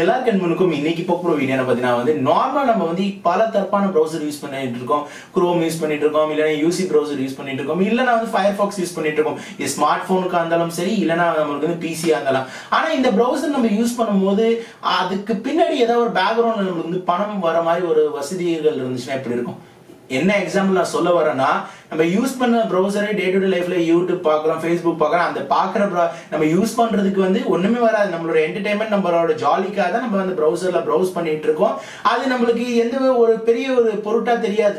எல்லாருக்கும் அன்புக்கும் இன்னைக்கு போக வீடியோ பார்த்தீங்கன்னா வந்து நார்மலா நம்ம வந்து பல தரப்பான ப்ரௌசர் யூஸ் பண்ணிட்டு இருக்கோம். குரோம் யூஸ் பண்ணிட்டு இருக்கோம், இல்லைன்னா யூசி ப்ரௌசர் யூஸ் பண்ணிட்டு இருக்கோம், இல்லைன்னா வந்து ஃபயர்பாக்ஸ் யூஸ் பண்ணிட்டு இருக்கோம். இது ஸ்மார்ட் போனுக்கா இருந்தாலும் சரி, இல்லைன்னா நம்மளுக்கு வந்து பிசியா இருந்தாலும். ஆனா இந்த ப்ரௌசர் நம்ம யூஸ் பண்ணும்போது அதுக்கு பின்னாடி ஏதாவது ஒரு பேக்ரவுண்ட்ல நம்மளுக்கு வந்து பணம் வர மாதிரி ஒரு வசதிகள் இருந்துச்சுன்னா எப்படி இருக்கும்? என்ன எக்ஸாம்பிள் நான் சொல்ல வரேன்னா, நம்ம யூஸ் பண்ண ப்ரௌசரை டே டு டே லைஃப்ல யூடியூப் பார்க்கலாம், ஃபேஸ்புக் பார்க்கலாம். அந்த பார்க்குற நம்ம யூஸ் பண்றதுக்கு வந்து ஒண்ணுமே வராது. நம்மளோட என்டர்டைன்மெண்ட், நம்மளோட ஜாலிக்காக தான் நம்ம அந்த ப்ரௌசர்ல ப்ரௌஸ் பண்ணிட்டு இருக்கோம். அது நம்மளுக்கு எந்த ஒரு பெரிய ஒரு பொருட்டா தெரியாது.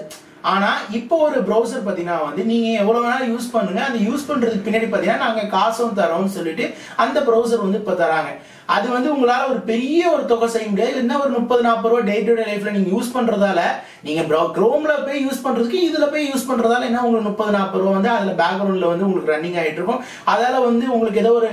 ஆனா இப்போ ஒரு ப்ரௌசர் பாத்தீங்கன்னா வந்து நீங்க எவ்வளவு வேணாலும் யூஸ் பண்ணுங்க, அந்த யூஸ் பண்றதுக்கு பின்னாடி பாத்தீங்கன்னா நாங்க காசும் தரோம்னு சொல்லிட்டு அந்த ப்ரௌசர் வந்து இப்ப தராங்க. அது வந்து உங்களால ஒரு பெரிய ஒரு தொகை செய்ய முடியாது. என்ன ஒரு 30-40 ரூபா டே டு டே லைஃப்ல நீங்க யூஸ் பண்றதால, நீங்க குரோம்ல போய் யூஸ் பண்றதுக்கு இதுல போய் யூஸ் பண்றதால என்ன உங்களுக்கு 30-40 ரூபா வந்து அதுல பேக்ரவுண்ட்ல வந்து உங்களுக்கு ரன்னிங் ஆயிட்டு இருக்கும். அதால வந்து உங்களுக்கு ஏதோ ஒரு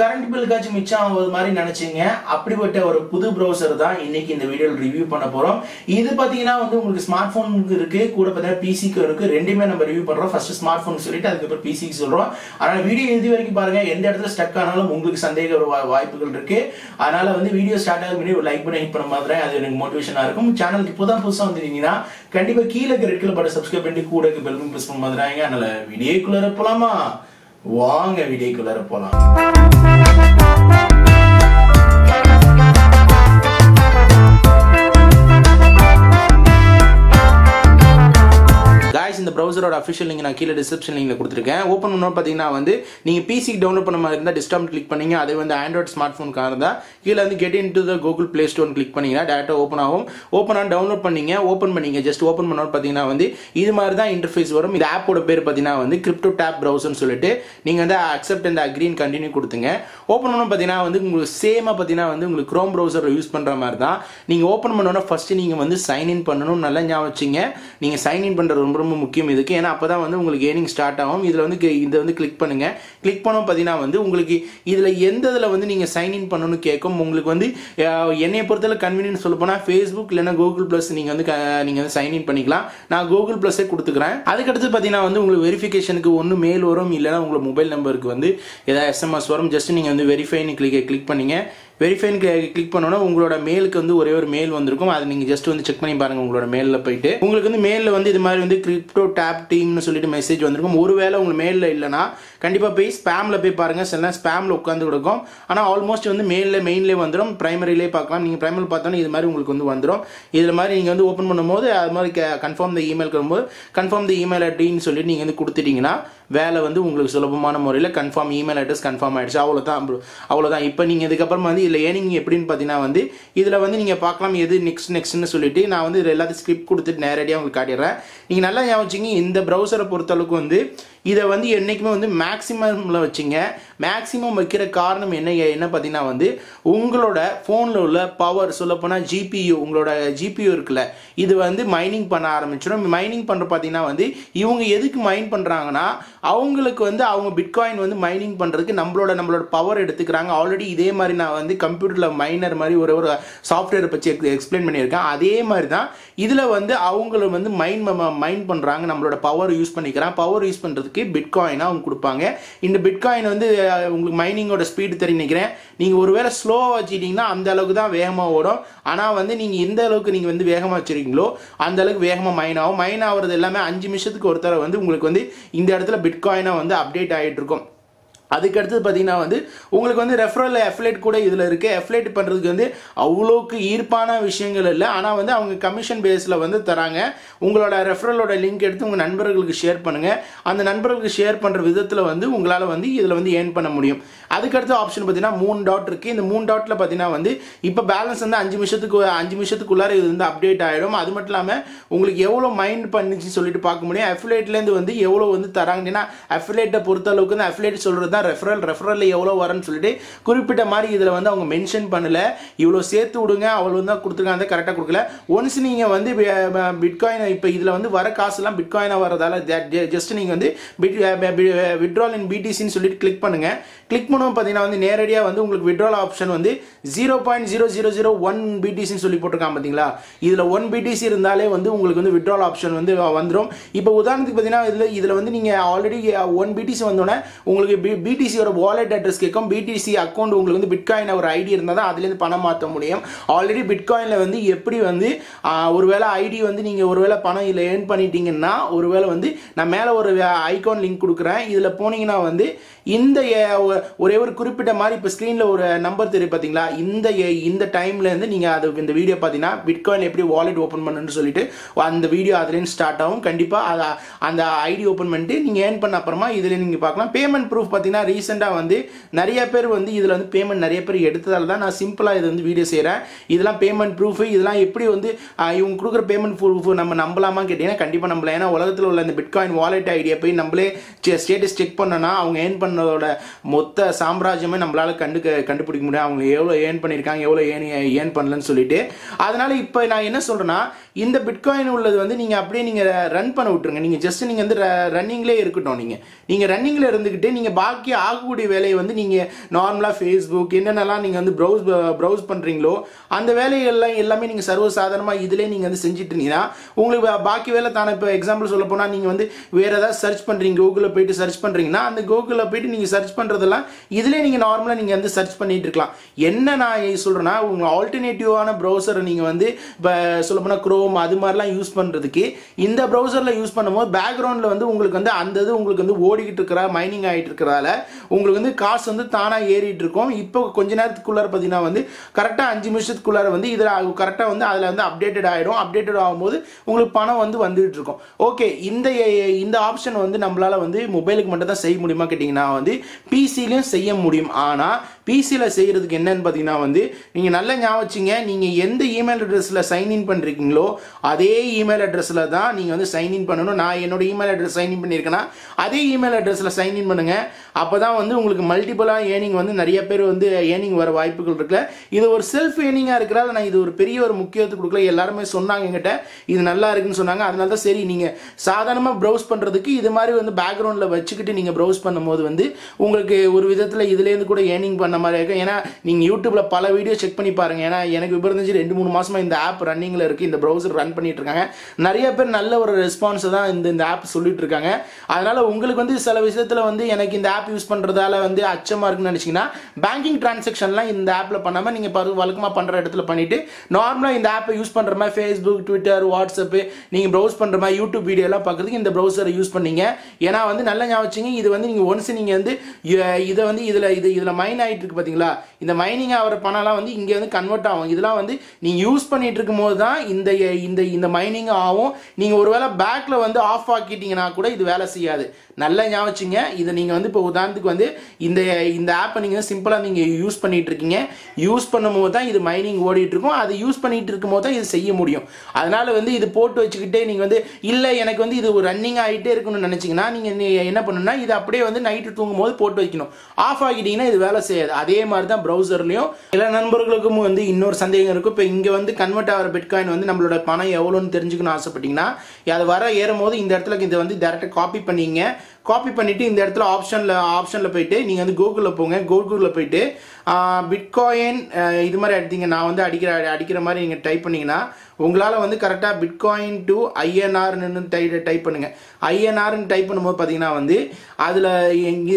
கரண்ட் பில்காச்சும் மிச்சம் ஒரு மாதிரி நினைச்சீங்க. அப்படிப்பட்ட ஒரு புது ப்ரௌசர் தான் இன்னைக்கு இந்த வீடியோல ரிவ்யூ பண்ண போறோம். இது பாத்தீங்கன்னா வந்து உங்களுக்கு ஸ்மார்ட் போனுக்கு இருக்கு, கூட பாத்தீங்கன்னா பிசிக்கு இருக்கு. ரெண்டுமே நம்ம ரிவ்யூ பண்றோம். ஃபர்ஸ்ட் ஸ்மார்ட் போன் சொல்லிட்டு அதுக்கப்புறம் பிசிக்கு சொல்றோம். அதனால வீடியோ இது வரைக்கும் பாருங்க. எந்த இடத்துல ஸ்டக் ஆனாலும் உங்களுக்கு சந்தேக வாய்ப்புகள் இருக்கு. அதனால வந்து வீடியோ ஸ்டார்ட் ஆகும் முன்னாடி லைக் பண்ணி ஹிட் பண்ண மாதிரி, அது எனக்கு மோட்டிவேஷனா இருக்கும். சேனலுக்கு இப்போதான் புதுசா வந்துட்டீங்கன்னா கண்டிப்பா கீழே ரெட்ல பட்டன் சப்ஸ்கிரைப் பண்ணி கூட பெல் பட்டன் பிரஸ் பண்ண மாதிரி. அதனால வீடியோக்குள்ள போலாமா? வாங்க வீடியோக்குள்ள போலாம். இந்த ப்ரௌசரோட அஃபிஷியல் லிங்க் நான் கீழே டிஸ்கிரிப்ஷன் லிங்க்ல கொடுத்துருக்கேன். ஓப்பன் பண்ணோம் பார்த்தீங்கன்னா வந்து நீங்கள் பிசி டவுன்லோட் பண்ண மாதிரி இருந்தால் டிஸ்டாம் கிளிக் பண்ணீங்க. அதே வந்து ஆண்ட்ராய்ட் ஸ்மார்ட் ஃபோனுக்காக இருந்தால் கீழே வந்து get in to the Google Play ஸ்டோர்னு கிளிக் பண்ணிங்கன்னா டேரக்டாக ஓப்பன் ஆகும். ஓப்பன் ஆன் டவுன்லோட் பண்ணிங்க, ஓப்பன் பண்ணிங்க. ஜஸ்ட் ஓப்பன் பண்ணோம் பார்த்தீங்கன்னா வந்து இது மாதிரி தான் இன்டர்ஃபேஸ் வரும். இது ஆப்போட பேர் பார்த்தீங்கன்னா வந்து CryptoTab ப்ரௌசர்னு சொல்லிட்டு நீங்கள் வந்து அக்செப்ட் அண்ட் அக்ரீன் கண்டினியூ கொடுத்துங்க. ஓப்பன் பண்ணோம் பார்த்தீங்கன்னா வந்து உங்களுக்கு சேமாக பார்த்தீங்கன்னா வந்து உங்களுக்கு குரோம் ப்ரௌசர் யூஸ் பண்ணுற மாதிரி தான். நீங்கள் ஓப்பன் பண்ணோன்னா ஃபர்ஸ்ட் நீங்கள் வந்து சைன்இன் பண்ணணும். நல்லா ஞாபகம் வச்சுங்க, நீங்கள் சைன்இன் பண்ணுறது ரொம்ப ரொம்ப முக்கியம் இதுக்கு. ஏன்னா அப்பதான் வந்து உங்களுக்கு ஏர்னிங் ஸ்டார்ட் ஆகும். இதுல வந்து இதை வந்து கிளிக் பண்ணுங்க. கிளிக் பண்ணோம் பார்த்தீங்கன்னா வந்து உங்களுக்கு இதுல எந்த இதுல வந்து நீங்க சைன்இன் பண்ணணும்னு கேட்கும். உங்களுக்கு வந்து என்னைய பொறுத்தவரை கன்வீனியன்ஸ் சொல்ல போனா ஃபேஸ்புக் இல்லைன்னா கூகுள் பிளஸ் நீங்க வந்து சைன்இன் பண்ணிக்கலாம். நான் கூகுள் பிளஸே கொடுத்துக்கிறேன். அதுக்கடுத்து பார்த்தீங்கன்னா வந்து உங்களுக்கு வெரிஃபிகேஷனுக்கு ஒன்று மெயில் வரும், இல்லைன்னா உங்களுக்கு மொபைல் நம்பருக்கு வந்து ஏதாவது எஸ்எம்எஸ் வரும். ஜஸ்ட் நீங்க வந்து வெரிஃபைன்னு கிளிக் பண்ணீங்க. வெரிஃபைன் கிளிக் பண்ணோன்னா உங்களோட மெயிலுக்கு வந்து ஒரே ஒரு மெயில் வந்திருக்கும். அது நீங்கள் ஜஸ்ட் வந்து செக் பண்ணி பாருங்கள். உங்களோட மெயிலில் போயிட்டு உங்களுக்கு வந்து மெயிலில் வந்து இது மாதிரி வந்து CryptoTab டீம்னு சொல்லிட்டு மெசேஜ் வந்திருக்கும். ஒருவேளை உங்கள் மெயிலில் இல்லைனா கண்டிப்பாக போய் ஸ்பேமில் போய் பாருங்கள். சில ஸ்பேமில் உட்காந்து கொடுக்கும். ஆனால் ஆல்மோஸ்ட் வந்து மெயின்லேயே வந்துடும். ப்ரைமரியிலே பார்க்கலாம். நீங்கள் ப்ரைமரி பார்த்தோன்னா இது மாதிரி உங்களுக்கு வந்து வந்துடும். இதில் மாதிரி நீங்கள் வந்து ஓப்பன் பண்ணும்போது அது மாதிரி கன்ஃபார்ம் த இமெயில் வரும்போது கன்ஃபார்ம் த இமெயில் ஐடின்னு சொல்லிட்டு நீங்கள் வந்து கொடுத்துட்டிங்கன்னா வேலை வந்து உங்களுக்கு சுலபமான முறையில் கன்ஃபார்ம் இமெயில் அட்ரஸ் கன்ஃபார்ம் ஆகிடுச்சு. அவ்வளோதான். இப்போ நீங்கள் இதுக்கப்புறமா வந்து இதில் ஏர்னிங் எப்படின்னு பார்த்தீங்கன்னா வந்து இதில் வந்து நீங்கள் பார்க்கலாம் எது நெக்ஸ்ட்னு சொல்லிட்டு. நான் வந்து இதில் எல்லாத்தையும் ஸ்கிரிப்ட் கொடுத்துட்டு நேரடியாக உங்களுக்கு காட்டிடுறேன். நீங்கள் நல்லா ஞாபகம் வச்சுங்க. இந்த ப்ரௌசரை பொறுத்தளவுக்கு வந்து இதை வந்து என்றைக்குமே வந்து மேக்ஸிமமில் வச்சுங்க. மேக்ஸிமம் வைக்கிற காரணம் என்ன பார்த்தீங்கன்னா வந்து உங்களோட ஃபோனில் உள்ள பவர், சொல்லப்போனால் ஜிபியு, உங்களோட ஜிபியு இருக்குல்ல, இது வந்து மைனிங் பண்ண ஆரம்பிச்சிடும். மைனிங் பண்ணுற பார்த்தீங்கன்னா வந்து இவங்க எதுக்கு மைன் பண்ணுறாங்கன்னா அவங்களுக்கு வந்து அவங்க பிட்காயின் வந்து மைனிங் பண்ணுறதுக்கு நம்மளோட பவர் எடுத்துக்கிறாங்க. ஆல்ரெடி இதே மாதிரி நான் வந்து கம்ப்யூட்டரில் மைனர் மாதிரி ஒரு சாஃப்ட்வேரை பற்றி எக்ஸ்பிளைன் பண்ணியிருக்கேன். அதே மாதிரி தான் இதில் வந்து அவங்கள வந்து மைன் பண்ணுறாங்க. நம்மளோட பவர் யூஸ் பண்ணிக்கிறாங்க. பவர் யூஸ் பண்ணுறதுக்கு பிட்காயினா அவங்க கொடுப்பாங்க. இந்த பிட்காயின் வந்து உங்களுக்கு மைனிங்கோட ஸ்பீடு தெரிஞ்சுக்கிறேன். நீங்கள் ஒருவேளை ஸ்லோவாக வச்சுக்கிட்டீங்கன்னா அந்த அளவுக்கு தான் வேகமாக ஓடும். ஆனால் வந்து நீங்கள் எந்த அளவுக்கு நீங்கள் வந்து வேகமாக வச்சுருக்கீங்களோ அந்த அளவுக்கு வேகமாக மைன் ஆகிறது. எல்லாமே 5 நிமிஷத்துக்கு ஒரு தடவை வந்து உங்களுக்கு வந்து இந்த இடத்துல பிட்காயினாக வந்து அப்டேட் ஆகிட்டு இருக்கும். அதுக்கடுத்து பார்த்தீங்கன்னா வந்து உங்களுக்கு வந்து ரெஃபரல் அஃபிலேட் கூட இதில் இருக்குது. அஃபிலேட் பண்ணுறதுக்கு வந்து அவ்வளோக்கு ஈர்ப்பான விஷயங்கள் இல்லை. ஆனால் வந்து அவங்க கமிஷன் பேஸில் வந்து தராங்க. உங்களோட ரெஃபரலோட லிங்க் எடுத்து உங்கள் நண்பர்களுக்கு ஷேர் பண்ணுங்கள். அந்த நண்பர்களுக்கு ஷேர் பண்ணுற விதத்தில் வந்து உங்களால் வந்து இதில் வந்து ஏர்ன் பண்ண முடியும். அதுக்கடுத்த ஆப்ஷன் பார்த்தீங்கன்னா 3 டாட் இருக்குது. இந்த 3 டாட்டில் பார்த்தீங்கன்னா வந்து இப்போ பேலன்ஸ் வந்து 5 நிமிஷத்துக்குள்ளார இது வந்து அப்டேட் ஆகிடும். அது மட்டும் இல்லாமல் உங்களுக்கு எவ்வளோ மைண்ட் பண்ணிச்சு சொல்லிட்டு பார்க்க முடியும். அஃபிலேட்லேருந்து வந்து எவ்வளோ வந்து தராங்க. ஏன்னா அஃபிலேட்டை பொறுத்தளவுக்கு வந்து அஃபிலேட் சொல்கிறது தான் ரெஃபரல் எவ்வளவு வரும்னு சொல்லிட்டு குறிப்பிட்ட மாதிரி இதுல வந்து அவங்க மென்ஷன் பண்ணல. இவ்வளவு சேர்த்து விடுங்க அவ்வளவு தான் கொடுத்துருக்காங்க. கரெக்டா கொடுக்கல. ஒன்ஸ் நீங்க வந்து பிட்காயின் இப்போ இதுல வந்து வர காசு எல்லாம் பிட்காயினா வரதால ஜஸ்ட் நீங்க வந்து வித்ட்ரால் இன் பிடிசின்னு சொல்லிட்டு கிளிக் பண்ணுங்க. கிளிக் பண்ணும் பாத்தீங்கன்னா வந்து நேரடியா வந்து உங்களுக்கு வித்ட்ரால் ஆப்ஷன் வந்து 0.0001 பிடிசின்னு சொல்லி போட்டிருக்காங்க. பாத்தீங்களா இதுல 1 பிடிசி இருந்தாலே வந்து உங்களுக்கு வந்து வித்ட்ரால் ஆப்ஷன் வந்து வந்துடும். இப்போ உதாரணத்துக்கு பாத்தீங்கன்னா இதுல வந்து நீங்க ஆல்ரெடி 1 பிடிசி வந்தோடனே உங்களுக்கு BTC ஒரு wallet address கேக்கும், BTC அக்கவுண்ட் உங்களுக்கு வந்து Bitcoin ஒரு ஐடி இருந்தால் தான் அதுலேருந்து பணம் மாற்ற முடியும். ஆல்ரெடி Bitcoinல வந்து எப்படி வந்து ஒருவேளை ஐடி வந்து நீங்கள் ஒருவேளை பணம் இதில் ஏர்ன் பண்ணிட்டீங்கன்னா, ஒருவேளை வந்து நான் மேலே ஒரு ஐகான் லிங்க் கொடுக்குறேன், இதில் போனீங்கன்னா வந்து இந்த ஒரே ஒரு குறிப்பிட்ட மாதிரி இப்போ ஸ்க்ரீனில் ஒரு நம்பர் தெரியும் பார்த்தீங்களா, இந்த டைம்லேருந்து நீங்கள் அது இந்த வீடியோ பார்த்தீங்கன்னா பிட்காயின் எப்படி வாலெட் ஓப்பன் பண்ணுன்னு சொல்லிட்டு அந்த வீடியோ அதுலேருந்து ஸ்டார்ட் ஆகும். கண்டிப்பாக அதை அந்த ஐடி ஓப்பன் பண்ணிட்டு நீங்கள் ஏர்ன் பண்ண அப்புறமா இதில் நீங்கள் பார்க்கலாம். பேமெண்ட் ப்ரூஃப் பார்த்தீங்கன்னா ரீசெண்டாக வந்து நிறைய பேர் வந்து இதில் வந்து பேமெண்ட் நிறைய பேர் எடுத்ததால் தான் நான் சிம்பிளாக இது வந்து வீடியோ செய்கிறேன். இதெல்லாம் பேமெண்ட் ப்ரூஃப், இதெல்லாம் எப்படி வந்து இவங்க கொடுக்குற பேமெண்ட் ப்ரூஃப் நம்ம நம்பலாமான்னு கேட்டிங்கன்னா கண்டிப்பாக நம்பலாம். ஏன்னா உலகத்தில் உள்ள இந்த பிட்காயின் வாலெட் ஐடியை போய் நம்மளே ஸ்டேட்டஸ் செக் பண்ணோன்னா அவங்க ஏர்ன் பண்ணதோட மொத்த சாம்ராஜ்யமே நம்மளால கண்டுபிடிக்க முடியும், அவங்க எவ்வளோ ஏர்ன் பண்ணியிருக்காங்க எவ்வளோ ஏர்ன் பண்ணலன்னு சொல்லிட்டு. அதனால இப்போ நான் என்ன சொல்கிறேன்னா, இந்த பிட்காயின் உள்ளது வந்து நீங்கள் அப்படியே நீங்கள் ரன் பண்ண விட்டுருங்க. நீங்கள் ஜஸ்ட் நீங்கள் வந்து ரன்னிங்லேயே இருக்கட்டும். நீங்கள் ரன்னிங்கில் இருந்துக்கிட்டு நீங்கள் பாக்கி ஆகக்கூடிய வேலையை வந்து நீங்கள் நார்மலாக ஃபேஸ்புக் என்னென்னலாம் நீங்கள் வந்து ப்ரௌஸ் பண்ணுறீங்களோ அந்த வேலையெல்லாம் எல்லாமே நீங்கள் சர்வசாதாரணமாக இதிலே நீங்கள் வந்து செஞ்சுட்டு இருந்தீங்கன்னா உங்களுக்கு பாக்கி வேலை தானே. இப்போ எக்ஸாம்பிள் சொல்ல போனால் நீங்கள் வந்து வேறு ஏதாவது சர்ச் பண்ணுறீங்க, கூகுளில் போயிட்டு சர்ச் பண்ணுறீங்கன்னா அந்த கூகுளில் போயிட்டு நீங்கள் சர்ச் பண்ணுறதெல்லாம் இதிலே நீங்கள் நார்மலாக நீங்கள் வந்து சர்ச் பண்ணிட்டு இருக்கலாம். என்ன நான் சொல்கிறேன்னா, உங்கள் ஆல்டர்னேட்டிவான ப்ரௌசரை நீங்கள் வந்து இப்போ சொல்ல போனால் குரோம் அது மாதிரிலாம் யூஸ் பண்ணுறதுக்கு இந்த ப்ரௌசரில் யூஸ் பண்ணும்போது பேக்ரவுண்டில் வந்து உங்களுக்கு வந்து அந்த இது உங்களுக்கு வந்து ஓடிக்கிட்டு இருக்கிற மைனிங் ஆகிட்டு இருக்கிறதால உங்களுக்கு வந்து காசு வந்து தானாக ஏறிட்டு இருக்கும். இப்போ கொஞ்ச நேரத்துக்குள்ளார பார்த்தீங்கன்னா வந்து கரெக்டாக 5 நிமிஷத்துக்குள்ளார வந்து இதில் கரெக்டாக வந்து அதில் வந்து அப்டேட்டட் ஆகிடும். அப்டேட்டட் ஆகும்போது உங்களுக்கு பணம் வந்து வந்துகிட்டு இருக்கும். ஓகே, இந்த ஆப்ஷன் வந்து நம்மளால் வந்து மொபைலுக்கு மட்டும் தான் செய்ய முடியுமா கேட்டிங்கன்னா வந்து பிசிலையும் செய்ய முடியும். ஆனால் பிசியில் செய்கிறதுக்கு என்னன்னு பார்த்தீங்கன்னா வந்து நீங்கள் நல்லா ஞாபகம் வச்சுங்க, நீங்கள் எந்த இமெயில் அட்ரஸில் சைன்இன் பண்ணுறீங்களோ அதே இமெயில் அட்ரஸில் தான் நீங்கள் வந்து சைன்இன் பண்ணணும். நான் என்னோடய இமெயில் அட்ரஸ் சைன்இன் பண்ணியிருக்கேன்னா அதே இமெயில் அட்ரஸில் சைன்இன் பண்ணுங்கள். அப்போ தான் வந்து உங்களுக்கு மல்டிபிளாக ஏர்னிங் வந்து நிறைய பேர் வந்து ஏர்னிங் வர வாய்ப்புகள் இருக்குல்ல. இது ஒரு செல்ஃப் ஏர்னிங்காக இருக்கிறதால நான் இது ஒரு பெரிய ஒரு முக்கியத்துவம் கொடுக்கல. எல்லாருமே சொன்னாங்க என்கிட்ட இது நல்லா இருக்குன்னு சொன்னாங்க. அதனால தான் சரி நீங்கள் சாதாரணமாக ப்ரௌஸ் பண்ணுறதுக்கு இது மாதிரி வந்து பேக்ரவுண்டில் வச்சுக்கிட்டு நீங்கள் ப்ரௌஸ் பண்ணும்போது வந்து உங்களுக்கு ஒரு விதத்தில் இதுலேருந்து கூட ஏர்னிங் பண்ண மாதிரி இருக்கும். ஏன்னா நீங்கள் யூடியூப்பில் பல வீடியோ செக் பண்ணி பாருங்க. ஏன்னா எனக்கு விபரம் தெரிஞ்சு 2-3 மாசமாக இந்த ஆப் ரன்னிங்கில் இருக்குது, இந்த ப்ரௌசர் ரன் பண்ணிட்டு இருக்காங்க. நிறைய பேர் நல்ல ஒரு ரெஸ்பான்ஸ் தான் இந்த ஆப் சொல்லிட்டு இருக்காங்க. அதனால உங்களுக்கு வந்து சில விஷயத்தில் வந்து எனக்கு இந்த ஆப் யூஸ் பண்ணுறதால வந்து அச்சமாக இருக்குன்னு நினச்சிங்கன்னா பேங்கிங் டிரான்சாக்ஷன்லாம் இந்த ஆப்பில் பண்ணாமல் நீங்கள் வழக்கமாக பண்ணுற இடத்துல பண்ணிட்டு நார்மலாக இந்த ஆப்பை யூஸ் பண்ணுற மாதிரி ஃபேஸ்புக், ட்விட்டர், வாட்ஸ்அப்பு நீங்கள் ப்ரௌஸ் பண்ணுற மாதிரி யூடியூப் வீடியோலாம் பார்க்குறதுக்கு இந்த ப்ரௌசரை யூஸ் பண்ணீங்க. ஏன்னா வந்து நல்லா ஞாபகம் வச்சுங்க, இது வந்து நீங்கள் ஒன்ஸ் நீங்கள் வந்து இதை வந்து இதில் மைன் ஆகிட்டு இருக்கு பார்த்தீங்களா, இந்த மைனிங் ஆகிற பணம்லாம் வந்து இங்கே வந்து கன்வெர்ட் ஆகும். இதெல்லாம் வந்து நீங்கள் யூஸ் பண்ணிட்டு இருக்கும்போது தான் இந்த மைனிங் ஆகும். நீங்கள் ஒருவேளை பேக்கில் வந்து ஆஃப் ஆக்கிட்டீங்கன்னா கூட இது வேலை செய்யாது. நல்லா ஞாபகம் வச்சுங்க. இதை நீங்கள் வந்து இப்போ உதாரணத்துக்கு வந்து இந்த ஆப்பை நீங்கள் சிம்பிளாக நீங்கள் யூஸ் பண்ணிட்டு இருக்கீங்க. யூஸ் பண்ணும்போது தான் இது மைனிங் ஓடிட்டு இருக்கும். அது யூஸ் பண்ணிட்டு இருக்கும்போது தான் இது செய்ய முடியும். அதனால வந்து இது போட்டு வச்சுக்கிட்டே நீங்கள் வந்து இல்லை எனக்கு வந்து இது ஒரு ரன்னிங் ஆகிட்டே இருக்கணும்னு நினச்சிங்கன்னா நீங்கள் என்ன பண்ணணும்னா இது அப்படியே வந்து நைட்டு தூங்கும் போது போட்டு வைக்கணும். ஆஃப் ஆகிட்டீங்கன்னா இது வேலை செய்யாது. அதே மாதிரி தான் ப்ரௌசர்லையும். எல்லா நண்பர்களுக்கும் வந்து இன்னொரு சந்தேகம் இருக்கும். இப்போ இங்கே வந்து கன்வெர்ட் ஆகிற பிட்காயின் வந்து நம்மளோட பணம் எவ்வளோன்னு தெரிஞ்சுக்கணும்னு ஆசைப்பட்டீங்கன்னா அது வர ஏறும் போது இந்த இடத்துல இதை வந்து டேரெக்டாக காப்பி பண்ணிவிட்டு இந்த இடத்துல ஆப்ஷனில் போயிட்டு நீங்கள் வந்து கூகுளில் போங்க. கூகுளில் போயிட்டு பிட்காயின் இது மாதிரி அடித்தீங்க. நான் வந்து அடிக்கிற மாதிரி நீங்கள் டைப் பண்ணிங்கன்னா உங்களால் வந்து கரெக்டாக பிட்காயின் டு ஐஎன்ஆர்னு டைப் பண்ணுங்கள். ஐஎன்ஆர்னு டைப் பண்ணும்போது பார்த்தீங்கன்னா வந்து அதில்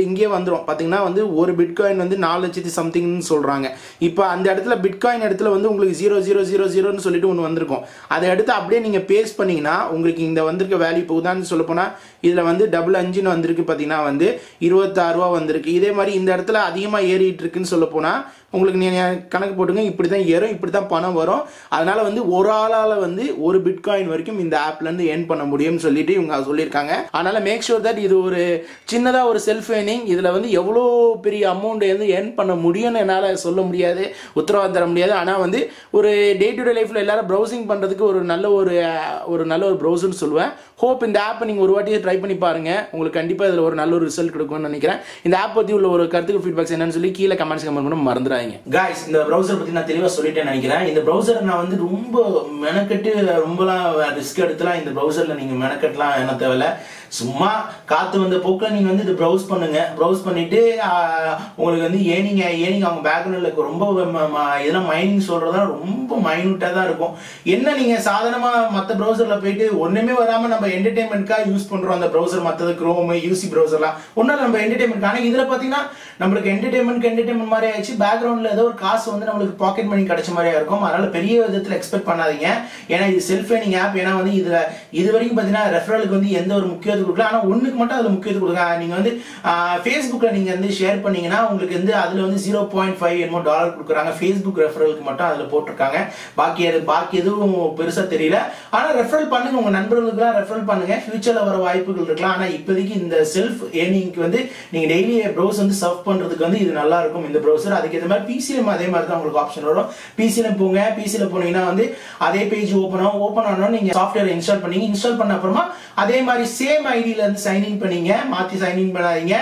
இங்கே வந்துடும். பார்த்தீங்கன்னா வந்து ஒரு பிட்காயின் வந்து 4 லட்சத்தி சம்திங்னு சொல்கிறாங்க. இப்போ அந்த இடத்துல பிட்காயின் இடத்துல வந்து உங்களுக்கு 0000ன்னு சொல்லிட்டு ஒன்று வந்திருக்கும். அதை எடுத்து அப்படியே நீங்கள் பேஸ்ட் பண்ணிங்கன்னா உங்களுக்கு இந்த வந்திருக்க வேல்யூ போகுதான்னு சொல்ல போனால் இதில் வந்து 55 வந்திருக்கு. பார்த்தீங்கன்னா வந்து 26 ரூபா வந்திருக்கு. இதே மாதிரி இந்த இடத்துல அதிகமாக ஏறிட்டு இருக்குன்னு சொல்ல போனால் உங்களுக்கு நீங்கள் கணக்கு போட்டுங்க. இப்படி தான் ஏறும், இப்படி தான் பணம் வரும். அதனால் வந்து ஒரு ஆளால் வந்து ஒரு பிட்காயின் வரைக்கும் இந்த ஆப்லேருந்து ஏர்ன் பண்ண முடியும்னு சொல்லிட்டு இவங்க சொல்லியிருக்காங்க. அதனால் மேக் ஷூர் தட் இது ஒரு சின்னதாக ஒரு செல்ஃப் ஏர்னிங். இதில் வந்து எவ்வளோ பெரிய அமௌண்ட் வந்து ஏர்ன் பண்ண முடியும்னு என்னால் சொல்ல முடியாது, உத்தரவாதம் தர முடியாது. ஆனால் வந்து ஒரு டே டு டே லைஃப்பில் எல்லாரும் ப்ரௌசிங் பண்ணுறதுக்கு ஒரு நல்ல ஒரு ப்ரௌசர்னு சொல்லுவேன். ஹோப் இந்த ஆப்பை நீங்கள் ஒரு வாட்டி ட்ரை பண்ணி பாருங்கள். உங்களுக்கு கண்டிப்பாக இதில் ஒரு நல்ல ஒரு ரிசல்ட் கொடுக்கும்னு நினைக்கிறேன். இந்த ஆப் பற்றி உள்ள ஒரு கருத்துக்கு ஃபீட்பேக்ஸ் என்னன்னு சொல்லி கீழே கமெண்ட்ஸ் பண்ண மறந்துடாது. பண்ணிடுவாங்க. காய்ஸ், இந்த ப்ரௌசர் பற்றி நான் தெளிவாக சொல்லிட்டேன்னு நினைக்கிறேன். இந்த ப்ரௌசர் நான் வந்து ரொம்ப மெனக்கட்டு ரொம்பலாம் ரிஸ்க் எடுத்துலாம் இந்த ப்ரௌசரில் நீங்கள் மெனக்கட்டலாம் என்ன தேவையில்லை. சும்மா காற்று வந்த போக்கில் நீங்கள் வந்து இது ப்ரௌஸ் பண்ணுங்கள். ப்ரௌஸ் பண்ணிவிட்டு உங்களுக்கு வந்து ஏனிங்க அவங்க பேக்ரவுண்டில் இருக்கும் ரொம்ப இதெல்லாம் மைனிங் சொல்கிறதா ரொம்ப மைனூட்டாக தான் இருக்கும். என்ன நீங்கள் சாதாரணமாக மற்ற ப்ரௌசரில் போயிட்டு ஒன்றுமே வராமல் நம்ம என்டர்டெயின்மெண்ட்காக யூஸ் பண்ணுறோம் அந்த ப்ரௌசர், மற்றது க்ரோம் யூசி ப்ரௌசர்லாம் ஒன்றும் நம்ம என்டர்டெயின்மெண்ட். ஆனால் இதில் பார்த்தீங்கன்னா நம்மளுக்கு என்டர்டெயின்மெண்ட் மாதிரி ஆயிடுச்சு, பேக்ரவுண்டில் ஏதோ ஒரு காசு வந்து நம்மளுக்கு பாக்கெட் மணி கிடைச்ச மாதிரியாக இருக்கும். அதனால் பெரிய விதத்தில் எக்ஸ்பெக்ட் பண்ணாதீங்க. ஏன்னா இது செல்ஃப் ஏர்னிங் ஆப். ஏன்னா வந்து இதில் இது வரைக்கும் பார்த்தீங்கன்னா ரெஃபரலுக்கு வந்து எந்த ஒரு முக்கிய கொடுக்கலாம். ஆனால் ஒன்றுக்கு மட்டும் அது முக்கியத்துவம் கொடுக்கலாம். நீங்கள் வந்து ஃபேஸ்புக்கில் நீங்கள் வந்து ஷேர் பண்ணீங்கன்னா உங்களுக்கு வந்து அதில் வந்து $0.5 என்னமோ டாலர் கொடுக்குறாங்க. ஃபேஸ்புக் ரெஃபரலுக்கு மட்டும் அதில் போட்டிருக்காங்க. பாக்கி எதுவும் பெருசாக தெரியல. ஆனால் ரெஃபரல் பண்ணுங்கள், உங்கள் நண்பர்களுக்குலாம் ரெஃபரல் பண்ணுங்கள், ஃபியூச்சரில் வர வாய்ப்புகள் இருக்கலாம். ஆனால் இப்போதைக்கு இந்த செல்ஃப் ஏர்னிங்க்கு வந்து நீங்கள் டெய்லி ப்ரௌஸ் வந்து சர்வ் பண்ணுறதுக்கு வந்து இது நல்லா இருக்கும் இந்த ப்ரௌசர். அதுக்கேற்ற மாதிரி பிசிஎம் அதே மாதிரி தான் உங்களுக்கு ஆப்ஷன் வரும். பிசிஎம் போங்க. பிசியில் போனீங்கன்னா வந்து அதே பேஜ் ஓப்பன் ஆகும். ஓப்பன் ஆனோன்னு நீங்கள் சாஃப்ட்வேர் இன்ஸ்டால் பண்ணி இன்ஸ்டால் பண்ண அப்புறமா அதே மாதிரி சேம் ஐடியில இருந்து சைன்இன் பண்ணீங்க. மாற்றி சைன்இன் பண்ணாதீங்க.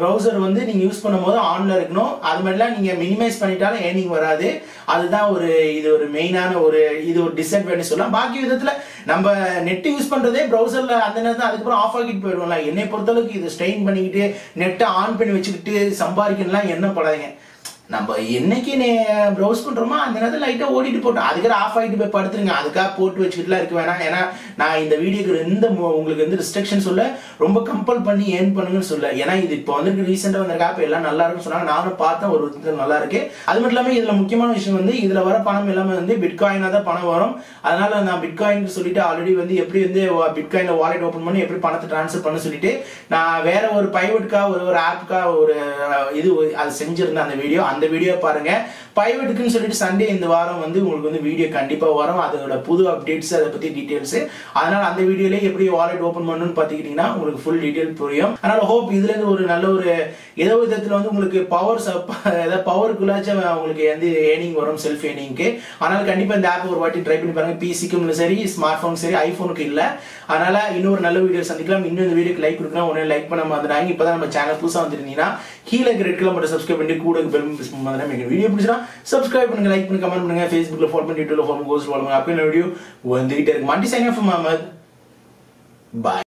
ப்ரௌசர் வந்து நீங்கள் யூஸ் பண்ணும்போது ஆன்ல இருக்கணும். அது மாதிரிலாம் நீங்கள் மினிமைஸ் பண்ணிட்டாலும் ஏர்னிங் வராது. அதுதான் இது ஒரு மெயினான இது ஒரு டிஸ்அட்வான்டேஜ் சொல்லலாம். பாக்கி விதத்தில் நம்ம நெட்டு யூஸ் பண்ணுறதே ப்ரௌசரில் அந்த நேரத்தில் அதுக்கப்புறம் ஆஃப் ஆகிட்டு போயிடுவோம்ல. என்னை பொறுத்தளவுக்கு இது ஸ்ட்ரெயின் பண்ணிக்கிட்டு நெட்டை ஆன் பண்ணி வச்சுக்கிட்டு சம்பாதிக்கணும்லாம் என்ன படாதீங்க. நம்ம என்னைக்கு ப்ரௌஸ் பண்ணுறோமோ அந்த நேரத்தில் லைட்டாக ஓடிட்டு போட்டோம், அதுக்காக ஆஃப் ஆகிட்டு போய் படுத்துருங்க. அதுக்காக போட்டு வச்சுக்கிட்டுலாம் இருக்க வேணாம். ஏன்னா நான் இந்த வீடியோக்கு உங்களுக்கு வந்து ரெஸ்ட்ரிக்ஷன் சொல்ல ரொம்ப கம்பல் பண்ணி ஏர்ன் பண்ணுங்கன்னு சொல்ல. ஏன்னா இது இப்போ வந்து ரீசெண்டாக வந்திருக்க ஆப் எல்லாம் நல்லா இருக்குன்னு சொன்னாங்க. நானும் பார்த்தேன், ஒரு விதத்தில் நல்லா இருக்கு. அது மட்டும் இல்லாமல் இதில் முக்கியமான விஷயம் வந்து இதில் வர பணம் எல்லாமே வந்து பிட்காயினாக தான் பணம் வரும். அதனால நான் பிட்காயின் சொல்லிட்டு ஆல்ரெடி வந்து எப்படி வந்து பிட்காயினில் வாலெட் ஓப்பன் பண்ணி எப்படி பணத்தை ட்ரான்ஸ்ஃபர் பண்ண சொல்லிட்டு நான் வேற ஒரு பைவட்டுக்காக ஒரு ஆப்புக்காக ஒரு இது அது செஞ்சிருந்தேன். அந்த வீடியோ வீடியோ பாருங்க. பைவட்டுக்குன்னு சொல்லிட்டு சண்டே இந்த வாரம் வந்து உங்களுக்கு வந்து வீடியோ கண்டிப்பா வரும். அதோட புது அப்டேட்ஸ், அதை பத்தி டீடைல்ஸ், அதனால அந்த வீடியோல எப்படி வாலெட் ஓபன் பண்ணணும்னு பாத்துக்கிட்டீங்கன்னா உங்களுக்கு ஃபுல் டீடைல் புரியும். அதனால ஹோப் இதுல இருந்து ஒரு நல்ல ஒரு ஏதோ விதத்துல வந்து உங்களுக்கு பவருக்குள்ளாச்சும் உங்களுக்கு வந்து ஏர்னிங் வரும் செல்ஃப் ஏர்னிங்க்கு. அதனால கண்டிப்பா இந்த ஆப் ஒரு வாட்டி ட்ரை பண்ணி பாருங்க. பிசிக்கும் சரி, ஸ்மார்ட் போன் சரி, ஐபோனுக்கு இல்ல. அதனால இன்னொரு நல்ல வீடியோ சந்திக்கலாம். இன்னும் இந்த வீடியோக்கு லைக் கொடுக்கலாம். உடனே லைக் பண்ண மாதிரி இப்பதான் நம்ம சேனல் புதுசா வந்துருந்தீங்கன்னா கீழே ரெட் கலர் மட்டும் சப்ஸ்கிரைப் பண்ணி கூட வீடியோ பிடிச்சா சப்ஸ்கிரைப் பண்ணுங்க, லைக் பண்ணி கமெண்ட் பண்ணுங்க. Facebookல ஃபாலோ பண்ணி, Twitterல ஃபாலோ பண்ணுங்க, Googleல ஃபாலோ பண்ணுங்க. அப்படியே வீடியோ வந்துட்டே இருக்கு. மண்டி சைன் ஆஃப் முகமது. பை.